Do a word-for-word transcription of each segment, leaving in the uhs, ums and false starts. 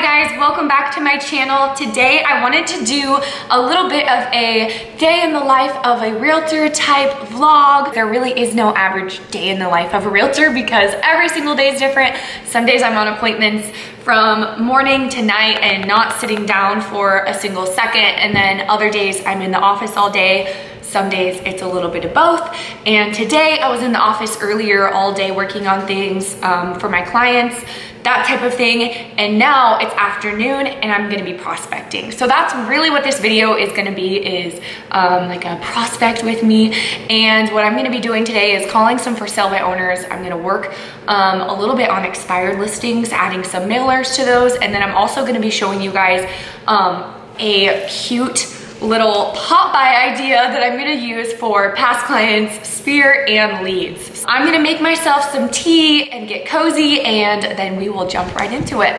Hi guys, welcome back to my channel. Today I wanted to do a little bit of a day in the life of a realtor type vlog. There really is no average day in the life of a realtor because every single day is different. Some days I'm on appointments from morning to night and not sitting down for a single second, and then other days I'm in the office all day. Some days it's a little bit of both. And today I was in the office earlier all day working on things um, for my clients, that type of thing. And now it's afternoon and I'm gonna be prospecting. So that's really what this video is gonna be, is um, like a prospect with me. And what I'm gonna be doing today is calling some for sale by owners. I'm gonna work um, a little bit on expired listings, adding some mailers to those. And then I'm also gonna be showing you guys um, a cute little pop by idea that I'm gonna use for past clients, sphere, and leads. I'm gonna make myself some tea and get cozy, and then we will jump right into it.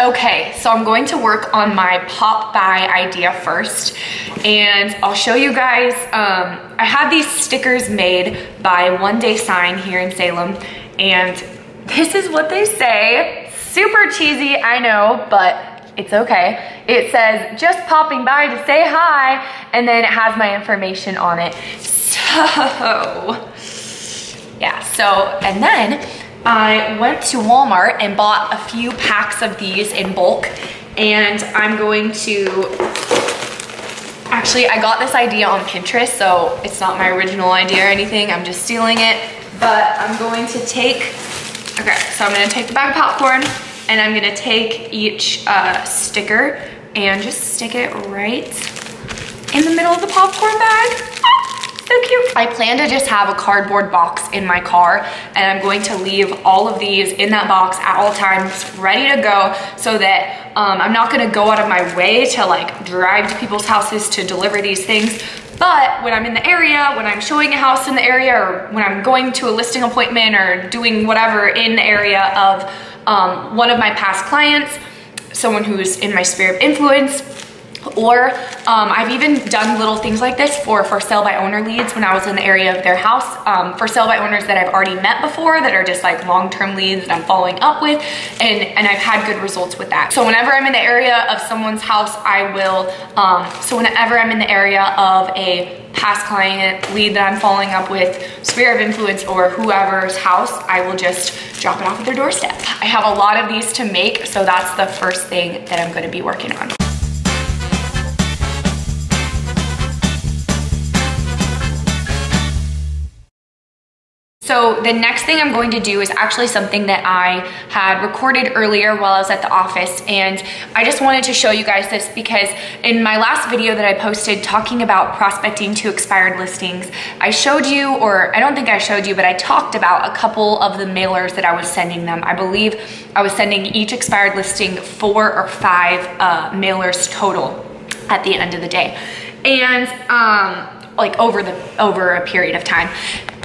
Okay, so I'm going to work on my pop by idea first, and I'll show you guys, um, I have these stickers made by One Day Sign here in Salem, and this is what they say. Super cheesy, I know, but it's okay. It says, just popping by to say hi, and then it has my information on it. So, yeah, so, and then I went to Walmart and bought a few packs of these in bulk, and I'm going to, actually, I got this idea on Pinterest, so it's not my original idea or anything, I'm just stealing it. But I'm going to take, okay, so I'm gonna take the bag of popcorn and I'm gonna take each uh, sticker and just stick it right in the middle of the popcorn bag. Ah, so cute. I plan to just have a cardboard box in my car, and I'm going to leave all of these in that box at all times, ready to go, so that um, I'm not gonna go out of my way to like drive to people's houses to deliver these things. But when I'm in the area, when I'm showing a house in the area, or when I'm going to a listing appointment or doing whatever in the area of um, one of my past clients, someone who's in my sphere of influence, or um, I've even done little things like this for for sale by owner leads when I was in the area of their house, um, for sale by owners that I've already met before that are just like long-term leads that I'm following up with, and, and I've had good results with that. So whenever I'm in the area of someone's house, I will, um, so whenever I'm in the area of a past client lead that I'm following up with, sphere of influence, or whoever's house, I will just drop it off at their doorstep. I have a lot of these to make, so that's the first thing that I'm gonna be working on. So the next thing I'm going to do is actually something that I had recorded earlier while I was at the office, and I just wanted to show you guys this because in my last video that I posted talking about prospecting to expired listings, I showed you, or I don't think I showed you, but I talked about a couple of the mailers that I was sending them. I believe I was sending each expired listing four or five uh, mailers total at the end of the day, and um, like over the over a period of time.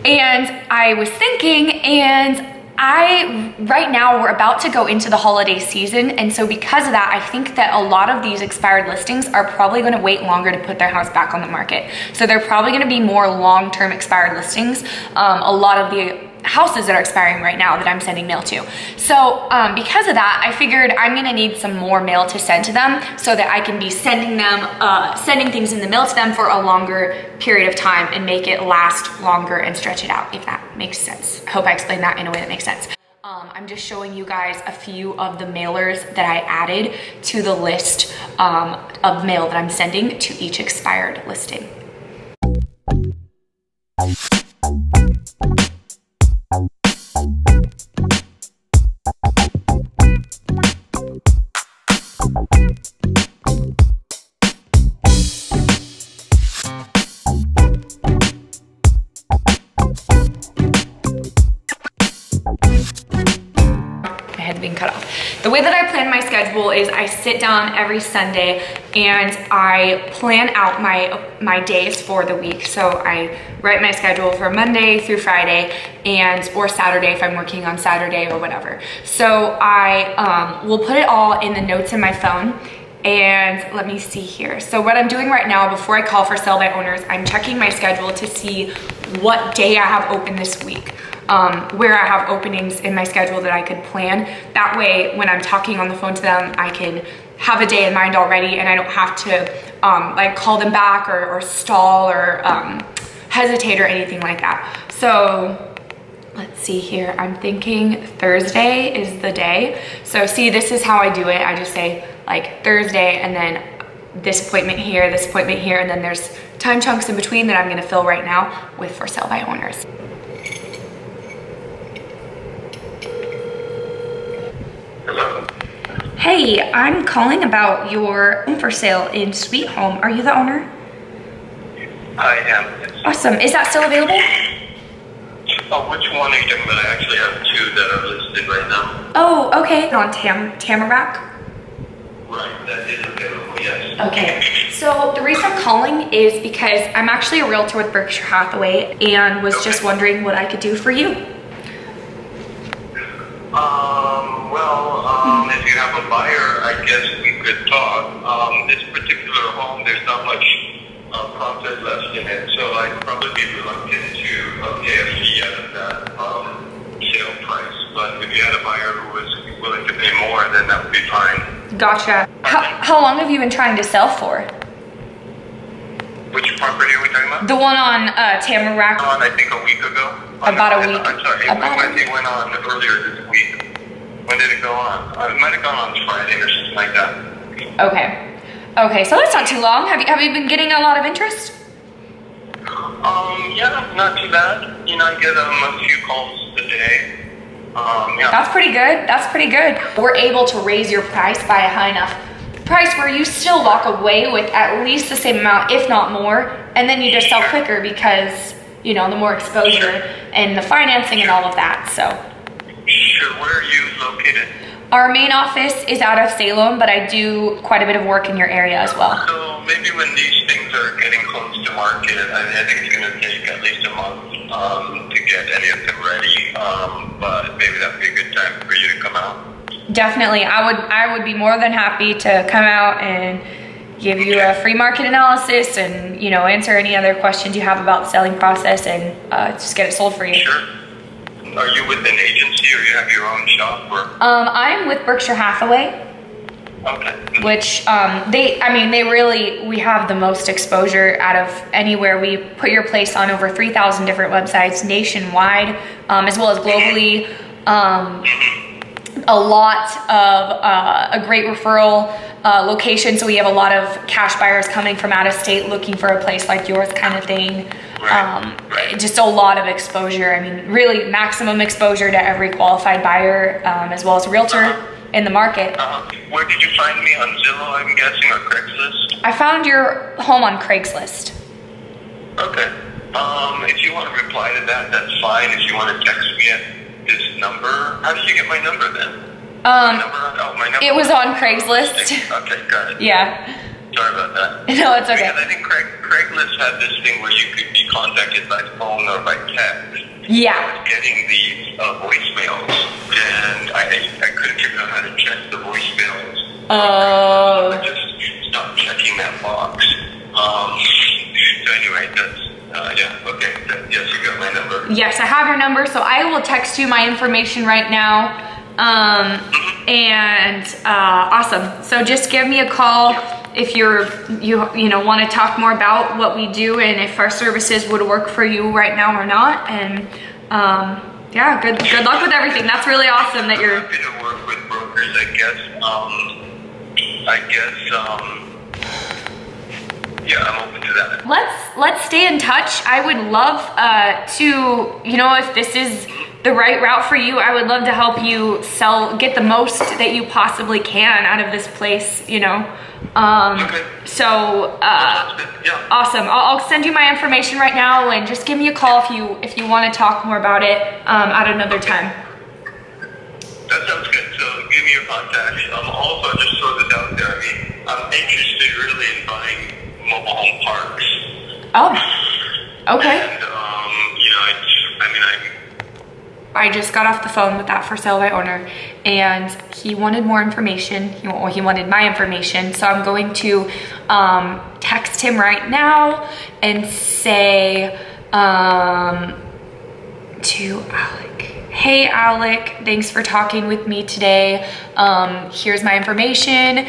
And I was thinking, and I, right now we're about to go into the holiday season, and so because of that, I think that a lot of these expired listings are probably gonna wait longer to put their house back on the market. So they're probably gonna be more long-term expired listings, um, a lot of the houses that are expiring right now that I'm sending mail to. So um, because of that, I figured I'm gonna need some more mail to send to them so that I can be sending them, uh, sending things in the mail to them for a longer period of time and make it last longer and stretch it out, if that makes sense. I hope I explained that in a way that makes sense. Um, I'm just showing you guys a few of the mailers that I added to the list um, of mail that I'm sending to each expired listing. The way that I plan my schedule is I sit down every Sunday and I plan out my my days for the week. So I write my schedule for Monday through Friday, and or Saturday if I'm working on Saturday or whatever. So I um, will put it all in the notes in my phone, And let me see here. So what I'm doing right now before I call for sell by owners, I'm checking my schedule to see what day I have open this week, um, where I have openings in my schedule that I could plan. That way, when I'm talking on the phone to them, I can have a day in mind already and I don't have to um, like call them back or, or stall or um, hesitate or anything like that. So let's see here, I'm thinking Thursday is the day. So see, this is how I do it. I just say like Thursday and then this appointment here, this appointment here, and then there's time chunks in between that I'm gonna fill right now with for sale by owners. Hello. Hey, I'm calling about your home for sale in Sweet Home. Are you the owner? I am. Yes. Awesome, is that still available? Oh, which one are you talking about? I actually have two that are listed right now. Oh, okay. On Tam Tamarack? Right, that is available, yes. Okay, so the reason I'm calling is because I'm actually a realtor with Berkshire Hathaway and was okay. just wondering what I could do for you. Um, well, um, mm-hmm. if you have a buyer, I guess we could talk. Um, this particular home, there's not much Uh, process left in it, so I'd probably be reluctant to uh, pay a fee out of that um, sale price. But if you had a buyer who was willing to pay more, then that would be fine. Gotcha. How, how long have you been trying to sell for? Which property are we talking about? The one on uh, Tamarack. On, I think a week ago. About no, a week. I'm sorry, about it went on earlier this week. When did it go on? Uh, it might have gone on Friday or something like that. Okay. Okay, so that's not too long. Have you have you been getting a lot of interest? Um, yeah, not too bad. You know, I get um, a few calls a day. Um, yeah. That's pretty good. That's pretty good. We're able to raise your price by a high enough price where you still walk away with at least the same amount, if not more, and then you just sell quicker because, you know, the more exposure and the financing and all of that, so. Sure, where are you located? Our main office is out of Salem, but I do quite a bit of work in your area as well. So maybe when these things are getting close to market, I think it's going to take at least a month um, to get any of them ready. Um, but maybe that would be a good time for you to come out. Definitely, I would. I would be more than happy to come out and give you a free market analysis, and you know, answer any other questions you have about the selling process, and uh, just get it sold for you. Sure. Are you with an agency or you have your own shop? Or? Um, I'm with Berkshire Hathaway. Okay. Which um, they, I mean, they really, we have the most exposure out of anywhere. We put your place on over three thousand different websites nationwide, um, as well as globally. Um, a lot of, uh, a great referral uh, location. So we have a lot of cash buyers coming from out of state looking for a place like yours kind of thing. Um, right. Just a lot of exposure. I mean, really maximum exposure to every qualified buyer, um, as well as a realtor uh -huh. in the market. Uh -huh. Where did you find me? On Zillow, I'm guessing, or Craigslist? I found your home on Craigslist. Okay. Um, if you want to reply to that, that's fine. If you want to text me at this number, how did you get my number then? Um, my number, oh, my number it was on Craigslist. Okay, got it. Yeah. Sorry about that. No, it's okay. Because I think Craig, Craigslist had this thing where you could be contacted by phone or by text. Yeah. I was getting these uh, voicemails, and I, I couldn't figure out how to check the voicemails. Oh. I just stopped checking that box. Um, so anyway, that's, uh, yeah, okay. That, yes, you got my number. Yes, I have your number, so I will text you my information right now. Um, mm-hmm. And uh, awesome. So just give me a call. Yeah. If you're, you you know, want to talk more about what we do and if our services would work for you right now or not. And um, yeah, good good luck with everything. That's really awesome that you're happy to work with brokers. I guess um, I guess um, yeah, I'm open to that. Let's let's stay in touch. I would love uh, to, you know, if this is the right route for you, I would love to help you sell, get the most that you possibly can out of this place, you know. Um, okay. So, uh, yeah. Awesome. I'll, I'll send you my information right now and just give me a call if you, if you want to talk more about it, um, at another okay. time. That sounds good. So give me your contact. Um, also just throw this out there. I mean, I'm interested really in buying mobile home parks. Oh, okay. And, um, you know, I, I mean, I'm I just got off the phone with that for sale by owner and he wanted more information. He, well, he wanted my information. So I'm going to um, text him right now and say um, to Alec, hey Alec, thanks for talking with me today. Um, here's my information.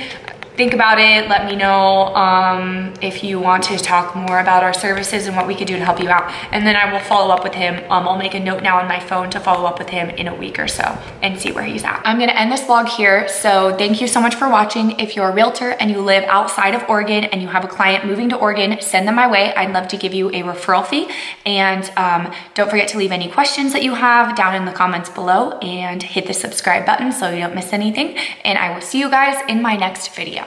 Think about it, let me know um, if you want to talk more about our services and what we could do to help you out. And then I will follow up with him. Um, I'll make a note now on my phone to follow up with him in a week or so and see where he's at. I'm gonna end this vlog here. So thank you so much for watching. If you're a realtor and you live outside of Oregon and you have a client moving to Oregon, send them my way. I'd love to give you a referral fee. And um, don't forget to leave any questions that you have down in the comments below and hit the subscribe button so you don't miss anything. And I will see you guys in my next video.